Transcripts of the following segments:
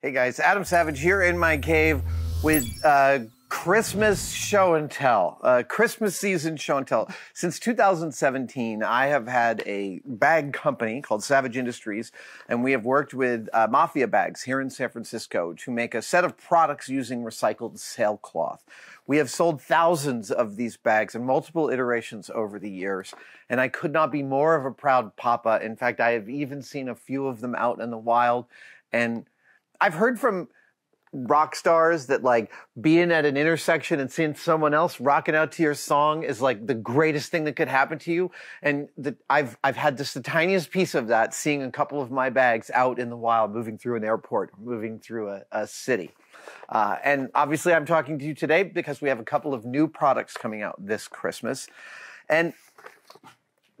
Hey guys, Adam Savage here in my cave with Christmas show and tell, Christmas season show and tell. Since 2017, I have had a bag company called Savage Industries, and we have worked with Mafia Bags here in San Francisco to make a set of products using recycled sailcloth. We have sold thousands of these bags in multiple iterations over the years, and I could not be more of a proud papa. In fact, I have even seen a few of them out in the wild, and I've heard from rock stars that like being at an intersection and seeing someone else rocking out to your song is like the greatest thing that could happen to you. And I've had just the tiniest piece of that, seeing a couple of my bags out in the wild, moving through an airport, moving through a city. And obviously I'm talking to you today because we have a couple of new products coming out this Christmas. And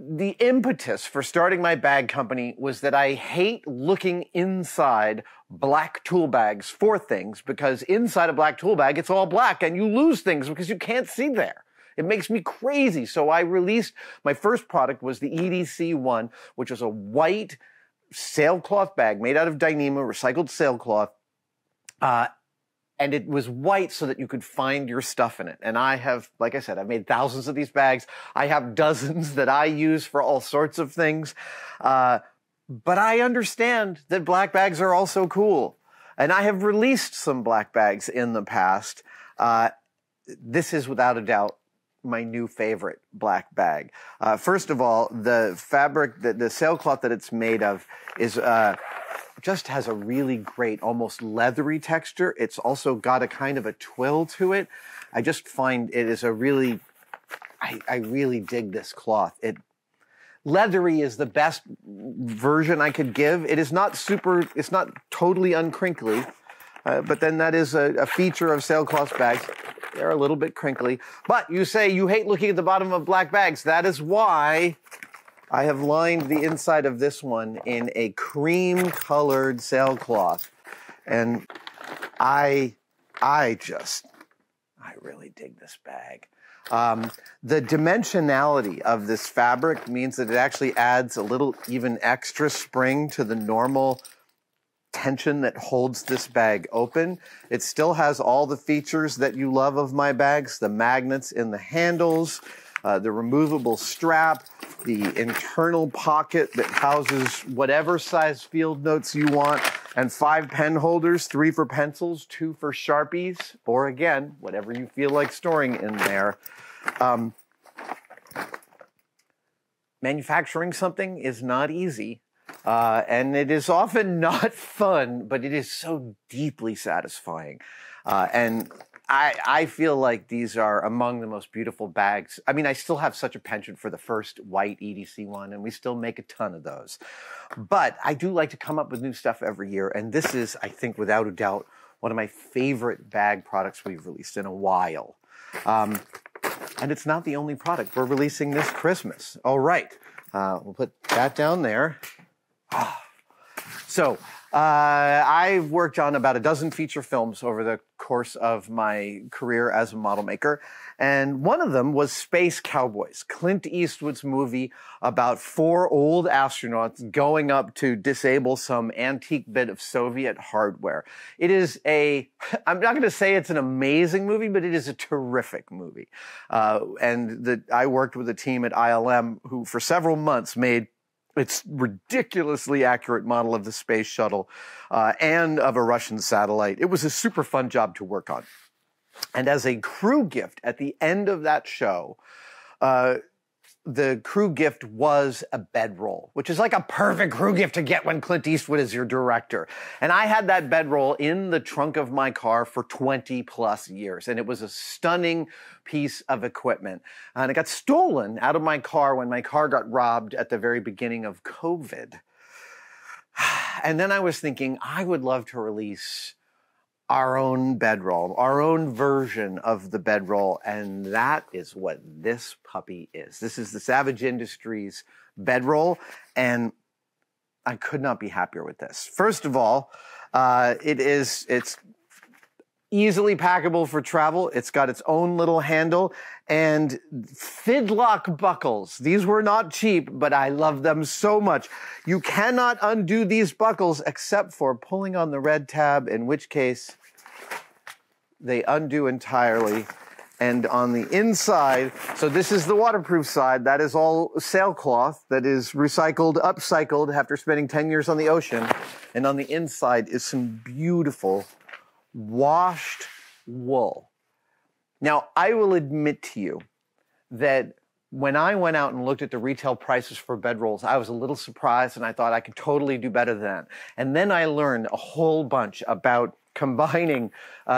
the impetus for starting my bag company was that I hate looking inside black tool bags for things, because inside a black tool bag, it's all black and you lose things because you can't see there. It makes me crazy. So I released, my first product was the EDC one, which was a white sailcloth bag made out of Dyneema, recycled sailcloth. And it was white so that you could find your stuff in it. And I have, like I said, I've made thousands of these bags. I have dozens that I use for all sorts of things. But I understand that black bags are also cool. And I have released some black bags in the past. This is without a doubt my new favorite black bag. First of all, the fabric, the sailcloth that it's made of is just has a really great, almost leathery texture. It's also got a kind of a twill to it. I just find it is a really, I really dig this cloth. Leathery is the best version I could give. It is not super, it's not totally uncrinkly, but then that is a feature of sailcloth bags. They're a little bit crinkly, but you say you hate looking at the bottom of black bags. That is why I have lined the inside of this one in a cream-colored sailcloth, and I really dig this bag. The dimensionality of this fabric means that it actually adds a little even extra spring to the normal tension that holds this bag open. It still has all the features that you love of my bags, the magnets in the handles, the removable strap, the internal pocket that houses whatever size field notes you want, and 5 pen holders, 3 for pencils, 2 for Sharpies, or again, whatever you feel like storing in there. Manufacturing something is not easy, and it is often not fun, but it is so deeply satisfying. And I feel like these are among the most beautiful bags. I mean, I still have such a penchant for the first white EDC one, and we still make a ton of those. But I do like to come up with new stuff every year, and this is, I think, without a doubt, one of my favorite bag products we've released in a while. And it's not the only product we're releasing this Christmas. All right, we'll put that down there. So, I've worked on about a dozen feature films over the course of my career as a model maker, and one of them was Space Cowboys, Clint Eastwood's movie about 4 old astronauts going up to disable some antique bit of Soviet hardware. It is I'm not going to say it's an amazing movie, but it is a terrific movie. I worked with a team at ILM who for several months made its ridiculously accurate model of the space shuttle and of a Russian satellite. It was a super fun job to work on. And as a crew gift at the end of that show, the crew gift was a bedroll, which is like a perfect crew gift to get when Clint Eastwood is your director. And I had that bedroll in the trunk of my car for 20+ years. And it was a stunning piece of equipment. And it got stolen out of my car when my car got robbed at the very beginning of COVID. And then I was thinking, I would love to release our own bedroll, our own version of the bedroll, and that is what this puppy is. This is the Savage Industries bedroll, and I could not be happier with this. First of all, it's easily packable for travel. It's got its own little handle. And Fidlock buckles. These were not cheap, but I love them so much. You cannot undo these buckles except for pulling on the red tab, in which case they undo entirely. And on the inside, so this is the waterproof side. That is all sailcloth that is recycled, upcycled after spending 10 years on the ocean. And on the inside is some beautiful washed wool. Now, I will admit to you that when I went out and looked at the retail prices for bedrolls, I was a little surprised and I thought I could totally do better than that. And then I learned a whole bunch about combining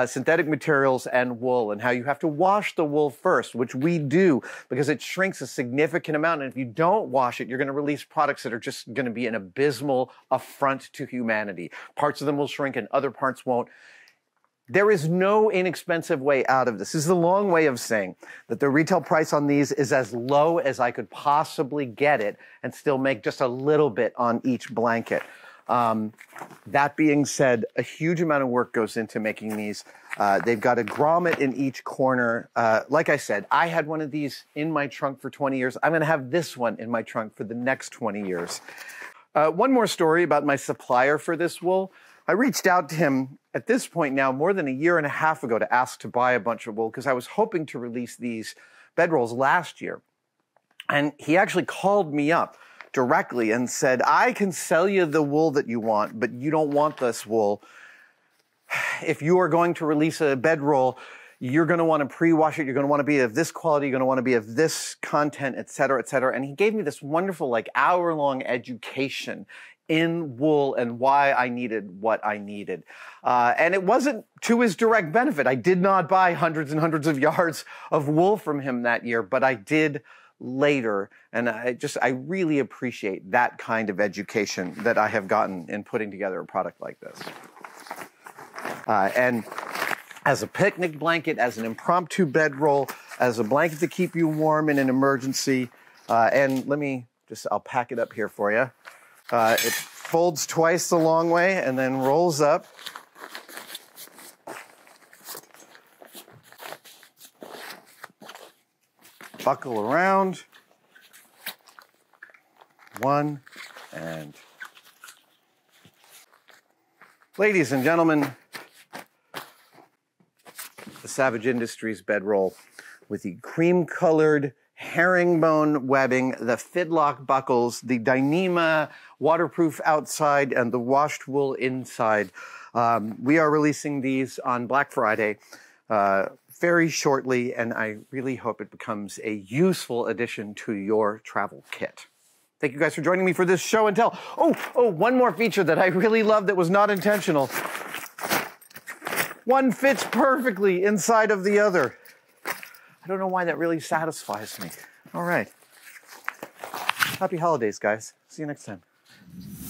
synthetic materials and wool, and how you have to wash the wool first, which we do because it shrinks a significant amount. And if you don't wash it, you're going to release products that are just going to be an abysmal affront to humanity. Parts of them will shrink and other parts won't. There is no inexpensive way out of this. This is a long way of saying that the retail price on these is as low as I could possibly get it and still make just a little bit on each blanket. That being said, a huge amount of work goes into making these. They've got a grommet in each corner. Like I said, I had one of these in my trunk for 20 years. I'm going to have this one in my trunk for the next 20 years. One more story about my supplier for this wool. I reached out to him at this point now more than a year and a half ago to ask to buy a bunch of wool because I was hoping to release these bedrolls last year. And he actually called me up directly and said, I can sell you the wool that you want, but you don't want this wool. If you are going to release a bedroll, you're going to want to pre-wash it. You're going to want to be of this quality. You're going to want to be of this content, et cetera, et cetera. And he gave me this wonderful, like, hour-long education in wool and why I needed what I needed. And it wasn't to his direct benefit. I did not buy hundreds and hundreds of yards of wool from him that year, but I did later. And I really appreciate that kind of education that I have gotten in putting together a product like this. And as a picnic blanket, as an impromptu bedroll, as a blanket to keep you warm in an emergency. And let me just, I'll pack it up here for you. It folds twice the long way and then rolls up. Buckle around, one, and... Ladies and gentlemen, the Savage Industries bedroll with the cream-colored herringbone webbing, the Fidlock buckles, the Dyneema waterproof outside, and the washed wool inside. We are releasing these on Black Friday. Very shortly, and I really hope it becomes a useful addition to your travel kit. Thank you guys for joining me for this show and tell. Oh, one more feature that I really love that was not intentional. One fits perfectly inside of the other. I don't know why that really satisfies me. All right. Happy holidays, guys. See you next time.